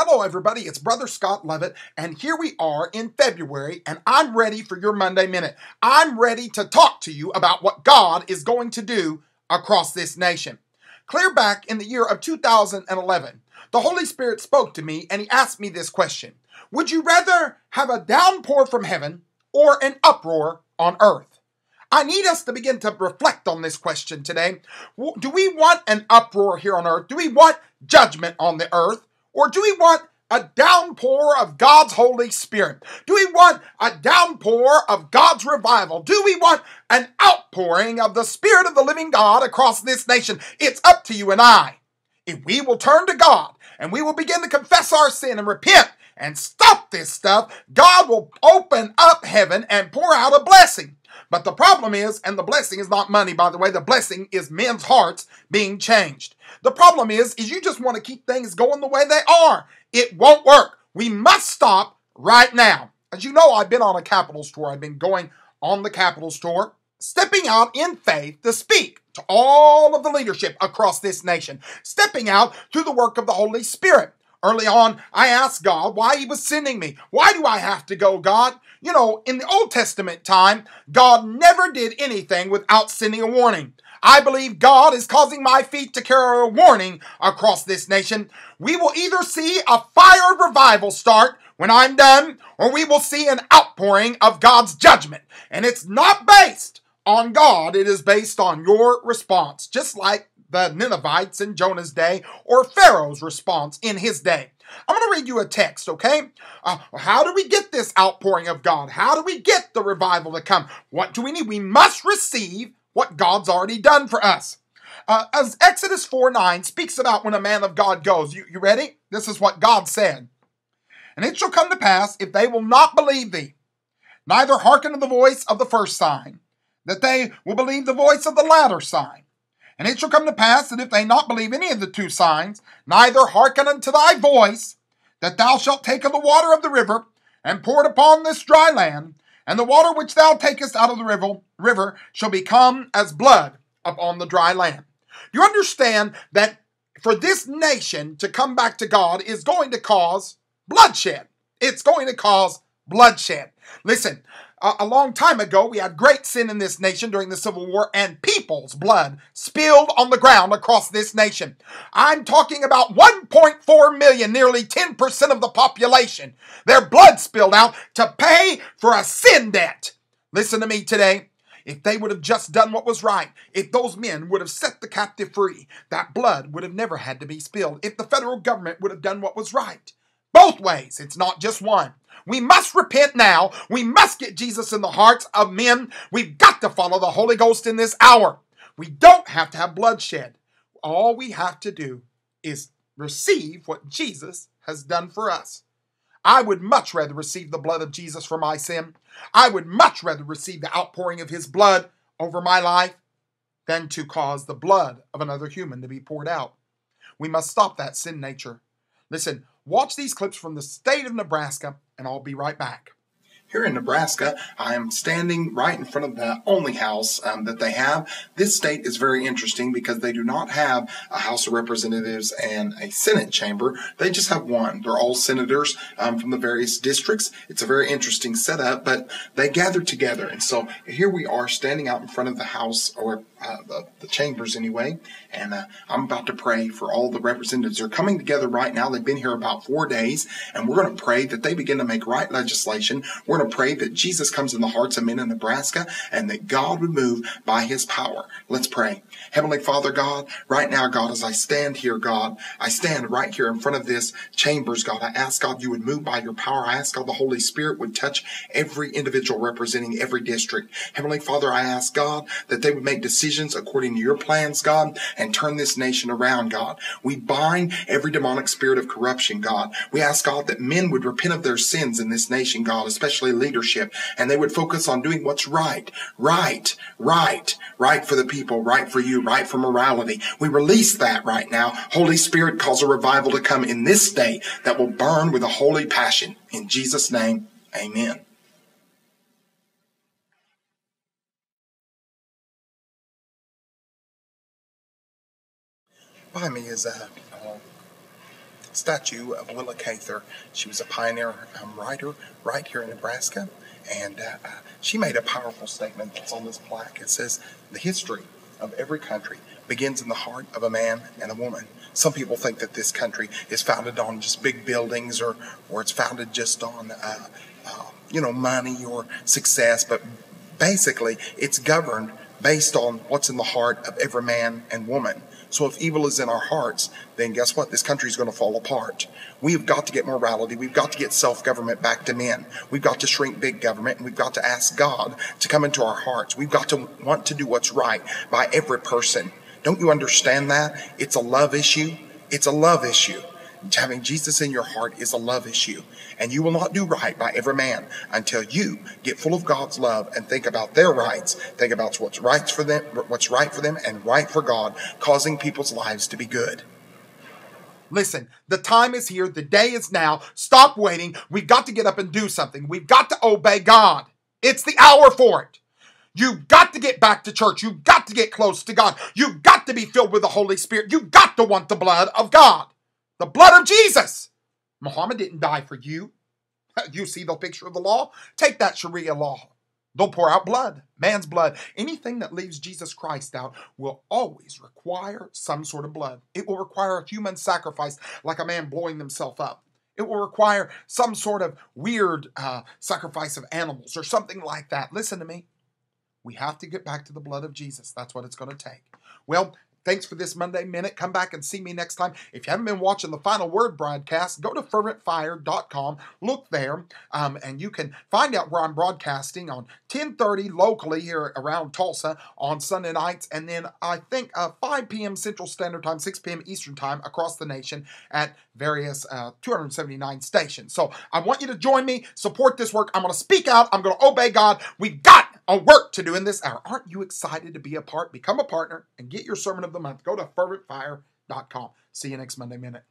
Hello everybody, it's Brother Scott Lovett, and here we are in February, and I'm ready for your Monday Minute. I'm ready to talk to you about what God is going to do across this nation. Clear back in the year of 2011, the Holy Spirit spoke to me and he asked me this question. Would you rather have a downpour from heaven or an uproar on earth? I need us to begin to reflect on this question today. Do we want an uproar here on earth? Do we want judgment on the earth? Or do we want a downpour of God's Holy Spirit? Do we want a downpour of God's revival? Do we want an outpouring of the Spirit of the living God across this nation? It's up to you and I. If we will turn to God and we will begin to confess our sin and repent and stop this stuff, God will open up heaven and pour out a blessing. But the problem is, and the blessing is not money, by the way, the blessing is men's hearts being changed. The problem is you just want to keep things going the way they are. It won't work. We must stop right now. As you know, I've been on a Capitals tour. I've been going on the Capitals tour, stepping out in faith to speak to all of the leadership across this nation, stepping out through the work of the Holy Spirit. Early on, I asked God why he was sending me. Why do I have to go, God? You know, in the Old Testament time, God never did anything without sending a warning. I believe God is causing my feet to carry a warning across this nation. We will either see a fire of revival start when I'm done, or we will see an outpouring of God's judgment. And it's not based on God. It is based on your response, just like the Ninevites in Jonah's day, or Pharaoh's response in his day. I'm going to read you a text, okay? How do we get this outpouring of God? How do we get the revival to come? What do we need? We must receive what God's already done for us. As Exodus 4:9 speaks about when a man of God goes. You ready? This is what God said. And it shall come to pass, if they will not believe thee, neither hearken to the voice of the first sign, that they will believe the voice of the latter sign. And it shall come to pass that if they not believe any of the two signs, neither hearken unto thy voice, that thou shalt take of the water of the river, and pour it upon this dry land, and the water which thou takest out of the river shall become as blood upon the dry land. You understand that for this nation to come back to God is going to cause bloodshed. It's going to cause bloodshed. Listen, a long time ago, we had great sin in this nation during the Civil War, and people's blood spilled on the ground across this nation. I'm talking about 1.4 million, nearly 10% of the population. Their blood spilled out to pay for a sin debt. Listen to me today. If they would have just done what was right, if those men would have set the captive free, that blood would have never had to be spilled. If the federal government would have done what was right. Both ways. It's not just one. We must repent now. We must get Jesus in the hearts of men. We've got to follow the Holy Ghost in this hour. We don't have to have bloodshed. All we have to do is receive what Jesus has done for us. I would much rather receive the blood of Jesus for my sin. I would much rather receive the outpouring of his blood over my life than to cause the blood of another human to be poured out. We must stop that sin nature. Listen, watch these clips from the state of Nebraska, and I'll be right back. Here in Nebraska, I am standing right in front of the only house that they have. This state is very interesting because they do not have a House of Representatives and a Senate chamber. They just have one. They're all senators from the various districts. It's a very interesting setup, but they gather together. And so here we are standing out in front of the House, or the chambers anyway, and I'm about to pray for all the representatives. They're coming together right now. They've been here about 4 days, and we're going to pray that they begin to make right legislation. We're going to pray that Jesus comes in the hearts of men in Nebraska and that God would move by his power. Let's pray. Heavenly Father God, right now, God, as I stand here, God, I stand right here in front of this chambers, God. I ask, God, you would move by your power. I ask, God, the Holy Spirit would touch every individual representing every district. Heavenly Father, I ask, God, that they would make decisions according to your plans, God, and turn this nation around, God. We bind every demonic spirit of corruption, God. We ask, God, that men would repent of their sins in this nation, God, especially leadership, and they would focus on doing what's right for the people, right for you, right for morality. We release that right now. Holy Spirit, cause a revival to come in this state that will burn with a holy passion. In Jesus' name, amen. By me is statue of Willa Cather. She was a pioneer writer right here in Nebraska, and she made a powerful statement that's on this plaque. It says, "The history of every country begins in the heart of a man and a woman." Some people think that this country is founded on just big buildings, or it's founded just on, you know, money or success, but basically it's governed based on what's in the heart of every man and woman. So if evil is in our hearts, then guess what? This country is going to fall apart. We've got to get morality. We've got to get self-government back to men. We've got to shrink big government, and we've got to ask God to come into our hearts. We've got to want to do what's right by every person. Don't you understand that? It's a love issue. It's a love issue. Having Jesus in your heart is a love issue, and you will not do right by every man until you get full of God's love and think about their rights, think about what's right for them and right for God, causing people's lives to be good. Listen, the time is here. The day is now. Stop waiting. We've got to get up and do something. We've got to obey God. It's the hour for it. You've got to get back to church. You've got to get close to God. You've got to be filled with the Holy Spirit. You've got to want the blood of God. The blood of Jesus. Muhammad didn't die for you. You see the picture of the law? Take that Sharia law. Don't pour out blood, man's blood. Anything that leaves Jesus Christ out will always require some sort of blood. It will require a human sacrifice, like a man blowing himself up. It will require some sort of weird sacrifice of animals or something like that. Listen to me. We have to get back to the blood of Jesus. That's what it's going to take. Well, thanks for this Monday Minute. Come back and see me next time. If you haven't been watching the Final Word broadcast, go to ferventfire.com. Look there, and you can find out where I'm broadcasting on 10:30 locally here around Tulsa on Sunday nights, and then I think 5 p.m. Central Standard Time, 6 p.m. Eastern Time across the nation at various 279 stations. So I want you to join me, support this work. I'm going to speak out. I'm going to obey God. We've got a work to do in this hour. Aren't you excited to be a part? Become a partner and get your sermon of the month. Go to ferventfire.com. See you next Monday Minute.